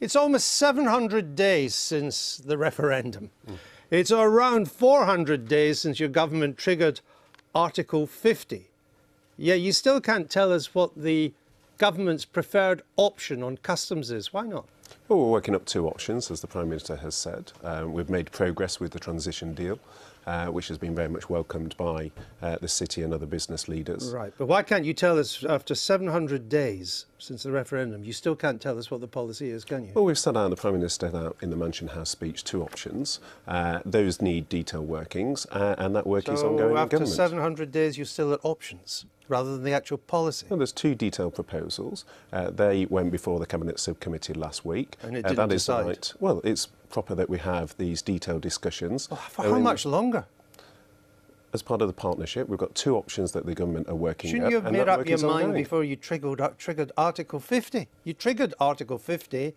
It's almost 700 days since the referendum. Mm. It's around 400 days since your government triggered Article 50. Yet you still can't tell us what the government's preferred option on customs is. Why not? Well, we're working up two options, as the Prime Minister has said. We've made progress with the transition deal, which has been very much welcomed by the city and other business leaders. Right, but why can't you tell us, after 700 days since the referendum, you still can't tell us what the policy is, can you? Well, we've set out, the Prime Minister set out in the Munchen House speech, two options. Those need detailed workings, and that work is ongoing in government. So after 700 days, you're still at options, rather than the actual policy? Well, there's two detailed proposals. They went before the Cabinet Subcommittee last week. And it didn't decide. Right. Well, it's proper that we have these detailed discussions. Oh, for how much longer? As part of the partnership, we've got two options that the government are working on. Shouldn't you have made up your mind before you triggered Article 50? You triggered Article 50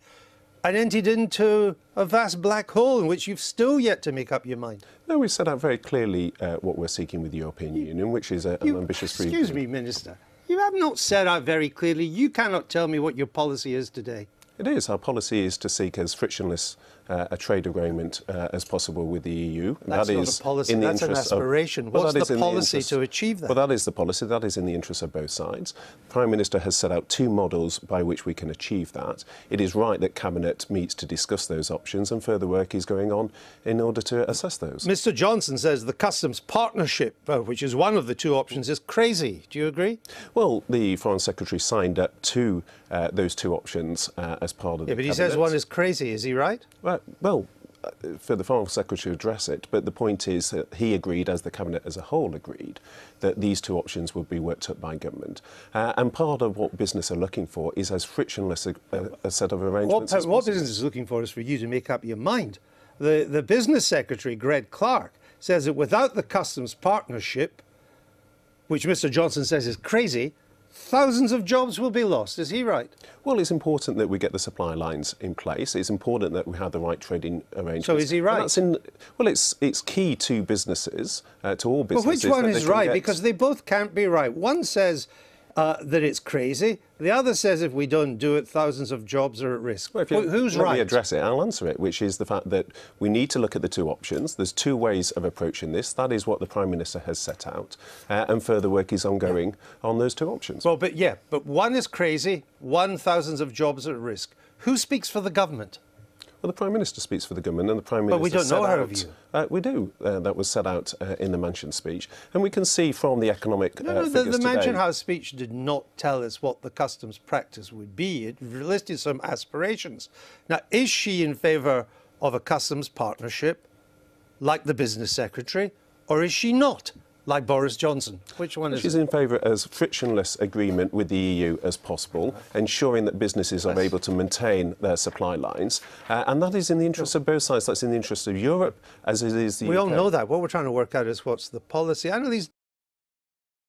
and entered into a vast black hole in which you've still yet to make up your mind. No, we set out very clearly what we're seeking with the European Union, which is an ambitious... Excuse me, Minister. You have not set out very clearly. You cannot tell me what your policy is today. It is. Our policy is to seek as frictionless a trade agreement as possible with the EU. That's not a policy, that's an aspiration. What's the policy to achieve that? Well, that is the policy. That is in the interests of both sides. The Prime Minister has set out two models by which we can achieve that. It is right that Cabinet meets to discuss those options, and further work is going on in order to assess those. Mr Johnson says the customs partnership, which is one of the two options, is crazy. Do you agree? Well, the Foreign Secretary signed up to those two options as part of the Cabinet. But he says one is crazy. Is he right? Well, for the Foreign Secretary to address it, but the point is that he agreed, as the Cabinet as a whole agreed, that these two options would be worked up by government. And part of what business are looking for is as frictionless a set of arrangements as possible. What business is looking for is for you to make up your mind. The Business Secretary, Greg Clark, says that without the customs partnership, which Mr Johnson says is crazy, thousands of jobs will be lost. Is he right? Well, it's important that we get the supply lines in place. It's important that we have the right trading arrangements. So is he right? That's in, well, it's key to businesses, to all businesses. Well, which one is right? Because they both can't be right. One says that it's crazy. The other says if we don't do it, thousands of jobs are at risk. Well, if who's right? Let me address it. I'll answer it, which is the fact that we need to look at the two options. There's two ways of approaching this. That is what the Prime Minister has set out, and further work is ongoing on those two options. Well, but yeah, but one is crazy, one, thousands of jobs at risk. Who speaks for the government? Well, the Prime Minister speaks for the government, and the Prime Minister... But we don't know her view. We do. That was set out in the Mansion speech. And we can see from the economic figures the Mansion House speech did not tell us what the customs practice would be. It listed some aspirations. Now, is she in favour of a customs partnership, like the Business Secretary, or is she not, like Boris Johnson? Which one is it? She's in favour of as frictionless agreement with the EU as possible, ensuring that businesses are able to maintain their supply lines. And that is in the interests of both sides. That's in the interests of Europe, as it is the UK. We all know that. What we're trying to work out is what's the policy. I know these